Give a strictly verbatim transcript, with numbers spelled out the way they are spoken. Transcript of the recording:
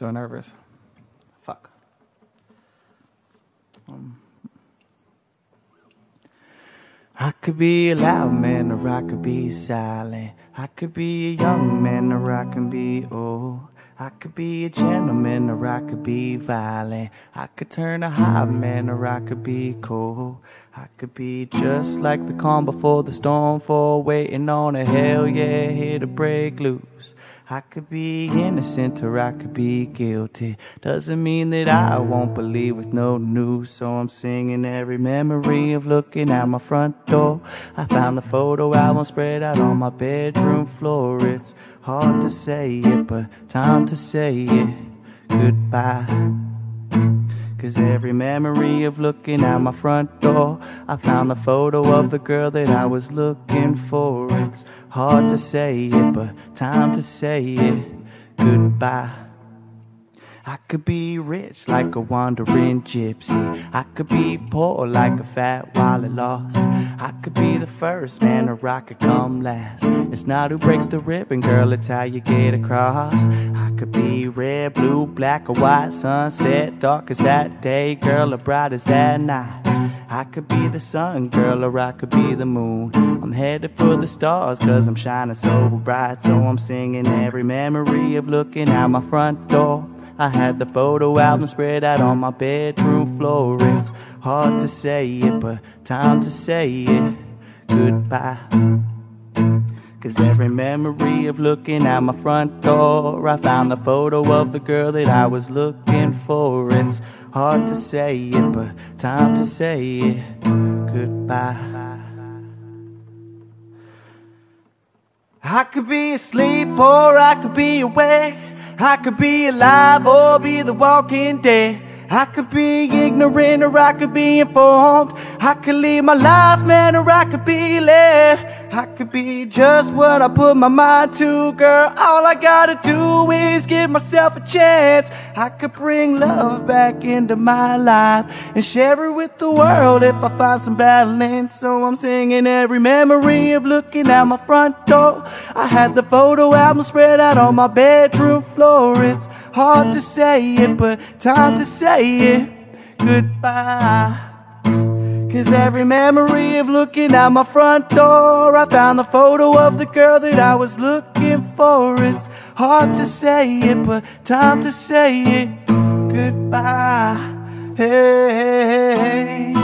so nervous. Fuck. Um. I could be a loud man or I could be silent. I could be a young man or I can be old. I could be a gentleman or I could be violent. I could turn a hot man or I could be cold. I could be just like the calm before the storm, for waiting on a hell yeah here to break loose. I could be innocent or I could be guilty. Doesn't mean that I won't believe with no news. So I'm singing every memory of looking at my front door. I found the photo album spread out on my bedroom floor. It's hard to say it, but time to say it goodbye. Cause every memory of looking at my front door, I found the photo of the girl that I was looking for. It's hard to say it, but time to say it goodbye. I could be rich like a wandering gypsy. I could be poor like a fat wallet lost. I could be the first man or I could come last. It's not who breaks the ribbon, girl, it's how you get across. I could be red, blue, black or white. Sunset, dark as that day, girl, or bright as that night. I could be the sun, girl, or I could be the moon. I'm headed for the stars cause I'm shining so bright. So I'm singing every memory of looking at my front door. I had the photo album spread out on my bedroom floor. It's hard to say it, but time to say it goodbye. Cause every memory of looking at my front door, I found the photo of the girl that I was looking for. It's hard to say it, but time to say it goodbye. I could be asleep or I could be awake. I could be alive or be the walking dead. I could be ignorant or I could be informed. I could lead my life, man, or I could be led. I could be just what I put my mind to, girl. All I gotta do is give myself a chance. I could bring love back into my life and share it with the world if I find some balance. So I'm singing every memory of looking at my front door. I had the photo album spread out on my bedroom floor. It's hard to say it, but time to say it goodbye. Cause every memory of looking at my front door, I found the photo of the girl that I was looking for. It's hard to say it, but time to say it goodbye. Hey, hey, hey.